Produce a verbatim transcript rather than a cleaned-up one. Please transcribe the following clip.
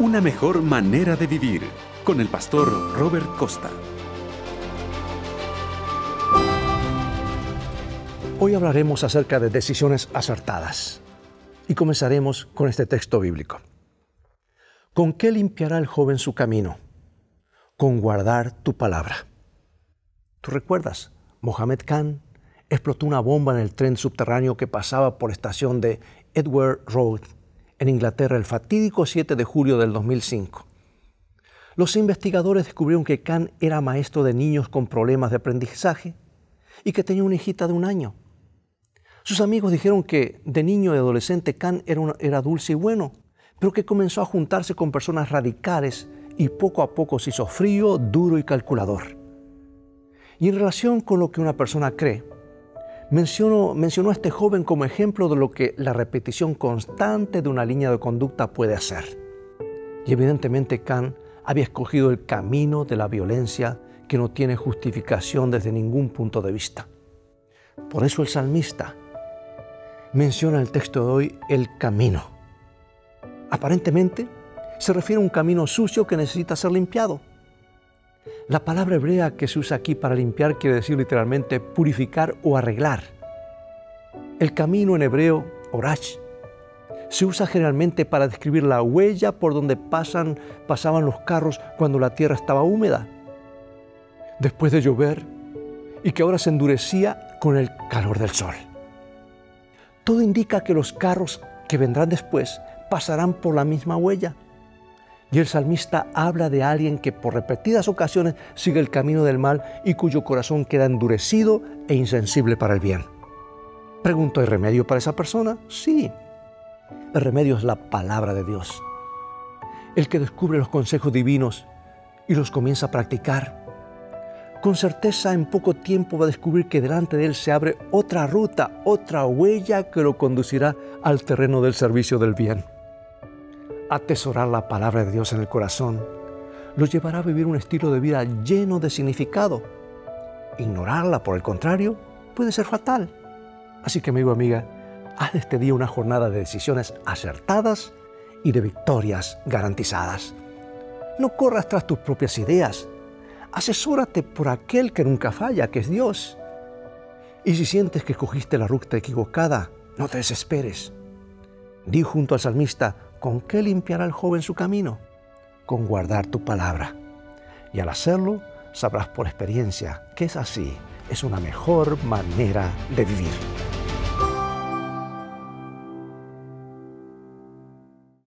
Una mejor manera de vivir, con el pastor Robert Costa. Hoy hablaremos acerca de decisiones acertadas y comenzaremos con este texto bíblico. ¿Con qué limpiará el joven su camino? Con guardar tu palabra. ¿Tú recuerdas? Mohammad Khan explotó una bomba en el tren subterráneo que pasaba por la estación de Edward Road, en Inglaterra, el fatídico siete de julio del dos mil cinco. Los investigadores descubrieron que Kant era maestro de niños con problemas de aprendizaje y que tenía una hijita de un año. Sus amigos dijeron que de niño y adolescente Kant era, un, era dulce y bueno, pero que comenzó a juntarse con personas radicales y poco a poco se hizo frío, duro y calculador. Y en relación con lo que una persona cree, mencionó, mencionó a este joven como ejemplo de lo que la repetición constante de una línea de conducta puede hacer. Y evidentemente Kant había escogido el camino de la violencia que no tiene justificación desde ningún punto de vista. Por eso el salmista menciona en el texto de hoy el camino. Aparentemente se refiere a un camino sucio que necesita ser limpiado. La palabra hebrea que se usa aquí para limpiar quiere decir literalmente purificar o arreglar. El camino en hebreo, Orach, se usa generalmente para describir la huella por donde pasan, pasaban los carros cuando la tierra estaba húmeda, después de llover, y que ahora se endurecía con el calor del sol. Todo indica que los carros que vendrán después pasarán por la misma huella. Y el salmista habla de alguien que por repetidas ocasiones sigue el camino del mal y cuyo corazón queda endurecido e insensible para el bien. Pregunto, ¿hay remedio para esa persona? Sí. El remedio es la palabra de Dios. El que descubre los consejos divinos y los comienza a practicar, con certeza en poco tiempo va a descubrir que delante de él se abre otra ruta, otra huella que lo conducirá al terreno del servicio del bien. Atesorar la palabra de Dios en el corazón lo llevará a vivir un estilo de vida lleno de significado. Ignorarla, por el contrario, puede ser fatal. Así que, amigo, amiga, haz de este día una jornada de decisiones acertadas y de victorias garantizadas. No corras tras tus propias ideas. Asesórate por aquel que nunca falla, que es Dios. Y si sientes que escogiste la ruta equivocada, no te desesperes. Di junto al salmista: ¿con qué limpiará el joven su camino? Con guardar tu palabra. Y al hacerlo, sabrás por experiencia que es así, es una mejor manera de vivir.